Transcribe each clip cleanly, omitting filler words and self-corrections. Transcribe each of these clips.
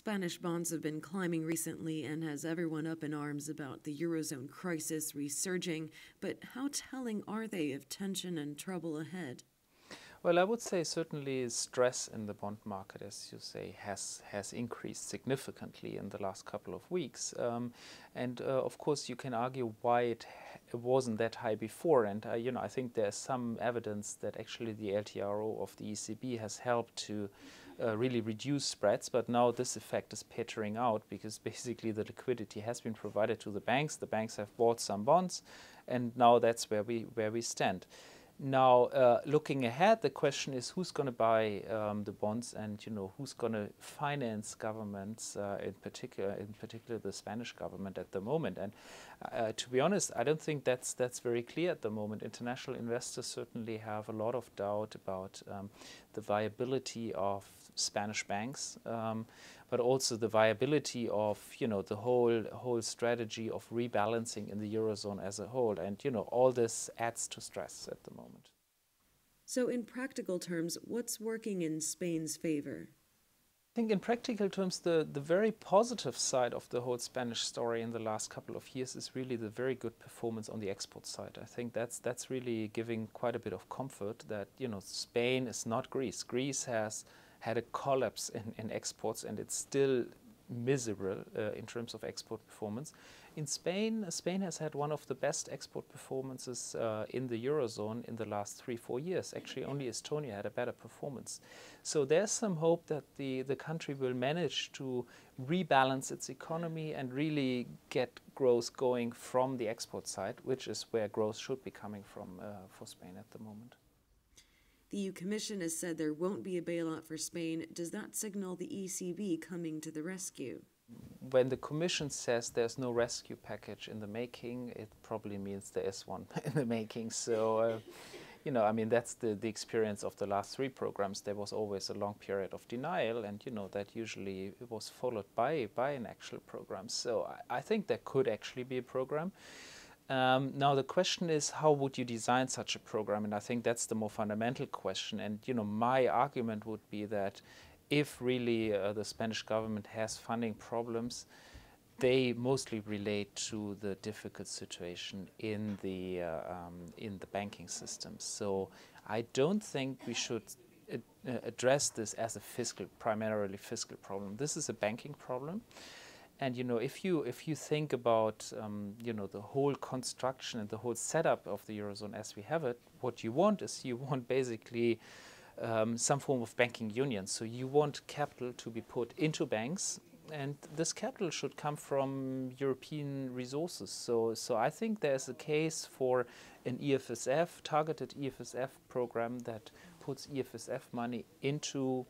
Spanish bonds have been climbing recently and has everyone up in arms about the Eurozone crisis resurging, but how telling are they of tension and trouble ahead? Well, I would say certainly stress in the bond market, as you say, has increased significantly in the last couple of weeks. Of course, you can argue why it wasn't that high before. And, you know, I think there's some evidence that actually the LTRO of the ECB has helped to really reduce spreads, but now this effect is petering out because basically the liquidity has been provided to the banks. The banks have bought some bonds, and now that's where we stand. Now, looking ahead, the question is who's going to buy the bonds, and you know who's going to finance governments, in particular the Spanish government at the moment. And to be honest, I don't think that's very clear at the moment. International investors certainly have a lot of doubt about the viability of Spanish banks, but also the viability of, you know, the whole strategy of rebalancing in the Eurozone as a whole. And, you know, all this adds to stress at the moment. So in practical terms, what's working in Spain's favor? I think in practical terms, the very positive side of the whole Spanish story in the last couple of years is really the very good performance on the export side. I think that's really giving quite a bit of comfort that, you know, Spain is not Greece. Greece has had a collapse in exports, and it's still miserable in terms of export performance. In Spain, Spain has had one of the best export performances in the Eurozone in the last 3-4 years. Actually, only Estonia had a better performance. So there's some hope that the country will manage to rebalance its economy and really get growth going from the export side, which is where growth should be coming from for Spain at the moment. The EU Commission has said there won't be a bailout for Spain. Does that signal the ECB coming to the rescue? When the Commission says there's no rescue package in the making, it probably means there is one in the making. So, you know, I mean, that's the experience of the last 3 programs. There was always a long period of denial, and, you know, that usually was followed by an actual program. So I think there could actually be a program. Now the question is, how would you design such a program? And I think that's the more fundamental question. And you know, my argument would be that if really the Spanish government has funding problems, they mostly relate to the difficult situation in the banking system. So I don't think we should address this as a primarily fiscal problem. This is a banking problem. And you know, if you think about you know, the whole construction and the whole setup of the Eurozone as we have it, what you want is you want basically some form of banking union. So you want capital to be put into banks, and this capital should come from European resources. So I think there's a case for an EFSF, targeted EFSF program that puts EFSF money into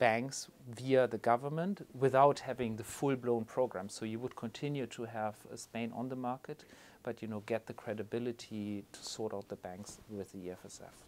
banks via the government without having the full-blown program. So you would continue to have Spain on the market, but you know, get the credibility to sort out the banks with the EFSF.